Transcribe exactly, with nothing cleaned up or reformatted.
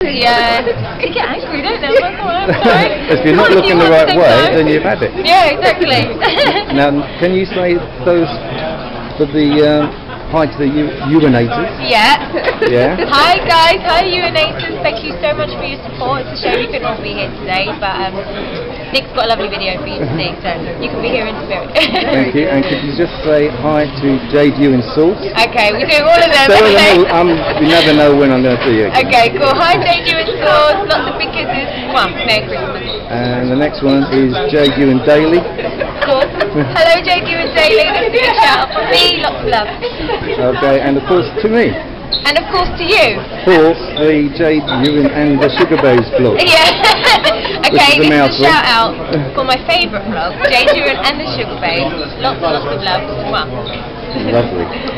Yeah, you get angry, don't you? If you're not looking the right way, then you've had it. Yeah, exactly. Now, can you say those for the um, hi to the Ewenators? Yeah. Yeah. Hi guys, hi Ewenators. Thank you so much for your support. It's a shame you couldn't all be here today, but um, Nick's got a lovely video for you to see, so you can be here in spirit. Thank you. And could you just say hi to Jade Ewen sauce? Okay, we do all of them. So okay. I'm, you never know when I'm going to see you again. Okay, cool. Hi Jade Ewen sauce. Lots of big kisses. Well, Merry Christmas. And the next one is Jade Ewen Daily. Cool. Hello Jade Ewen Daily. This is a shout out from me. Lots of love. Okay, and of course to me. And of course to you. For the Jade Ewen and the Sugababes vlog. Yeah. Okay, this is a shout out for my favourite vlog, Jade Ewen and the Sugababes. Lots and lots of love as well. Lovely.